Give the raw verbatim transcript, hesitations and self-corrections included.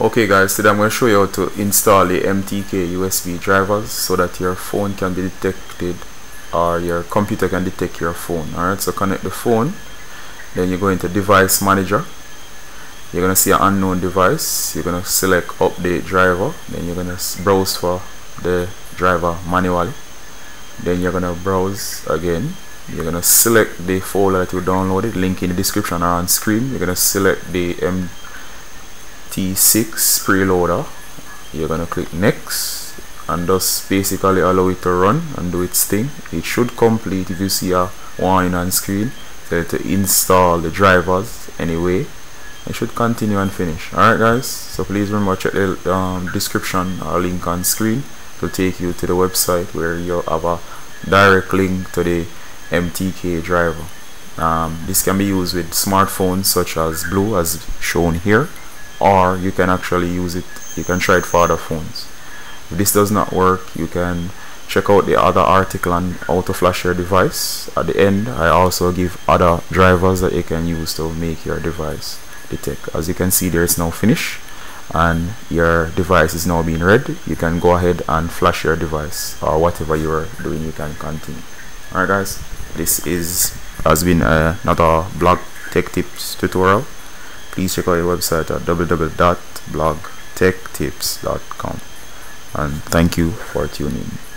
Okay guys, today I'm going to show you how to install the M T K U S B drivers so that your phone can be detected or your computer can detect your phone. Alright, so connect the phone, then you go into device manager, you're going to see an unknown device, you're going to select update driver, then you're going to browse for the driver manually, then you're going to browse again, you're going to select the folder that you downloaded, link in the description or on screen, you're going to select the M T K T six preloader, you're gonna click next and just basically allow it to run and do its thing. It should complete. If you see a warning on screen, tell to install the drivers anyway. It should continue and finish. Alright guys, so please remember check the um, description or link on screen to take you to the website where you have a direct link to the M T K driver. Um, this can be used with smartphones such as Blue as shown here, or you can actually use it, you can try it for other phones. If this does not work, you can check out the other article on how to flash your device. At the end, I also give other drivers that you can use to make your device detect. As you can see, there is now finish and your device is now being read. You can go ahead and flash your device or whatever you are doing, you can continue. Alright guys, this is has been another Blog Tech Tips tutorial. Please check out our website at w w w dot blog tech tips dot com, and thank you for tuning in.